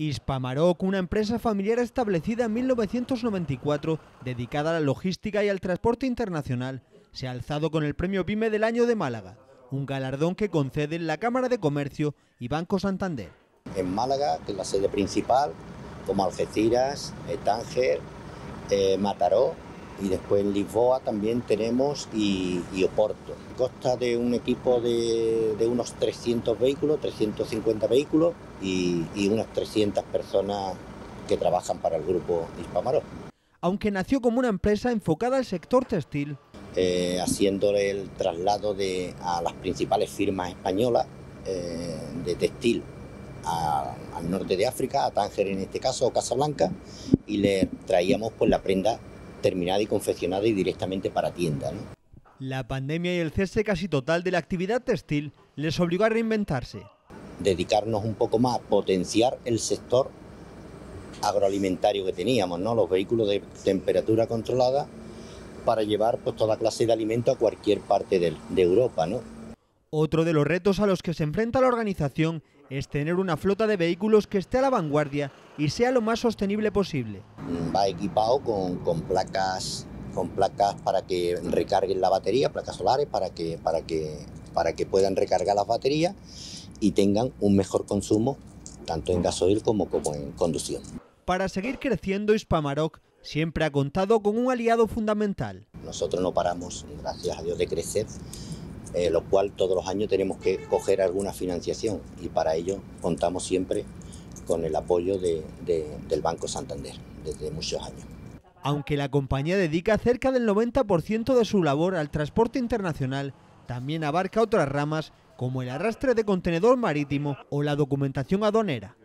Hispamaroc, una empresa familiar establecida en 1994, dedicada a la logística y al transporte internacional, se ha alzado con el premio PYME del año de Málaga, un galardón que conceden la Cámara de Comercio y Banco Santander. En Málaga, que es la sede principal, como Algeciras, Tánger, Mataró, y después en Lisboa también tenemos y Oporto. Consta de un equipo de unos 300 vehículos, 350 vehículos y unas 300 personas que trabajan para el grupo Hispamaroc. Aunque nació como una empresa enfocada al sector textil. Haciéndole el traslado a las principales firmas españolas de textil al norte de África, a Tánger en este caso, o Casablanca, y le traíamos pues la prenda terminada y confeccionada y directamente para tienda, ¿no? La pandemia y el cese casi total de la actividad textil les obligó a reinventarse. Dedicarnos un poco más a potenciar el sector agroalimentario que teníamos, ¿no? Los vehículos de temperatura controlada para llevar pues toda clase de alimento a cualquier parte de Europa, ¿no? Otro de los retos a los que se enfrenta la organización es tener una flota de vehículos que esté a la vanguardia y sea lo más sostenible posible. Va equipado con placas para que recarguen la batería, placas solares para que puedan recargar las baterías y tengan un mejor consumo tanto en gasoil como en conducción. Para seguir creciendo, Hispamaroc siempre ha contado con un aliado fundamental. Nosotros no paramos, gracias a Dios, de crecer. Lo cual todos los años tenemos que coger alguna financiación y para ello contamos siempre con el apoyo del Banco Santander desde muchos años. Aunque la compañía dedica cerca del 90% de su labor al transporte internacional, también abarca otras ramas como el arrastre de contenedor marítimo o la documentación aduanera.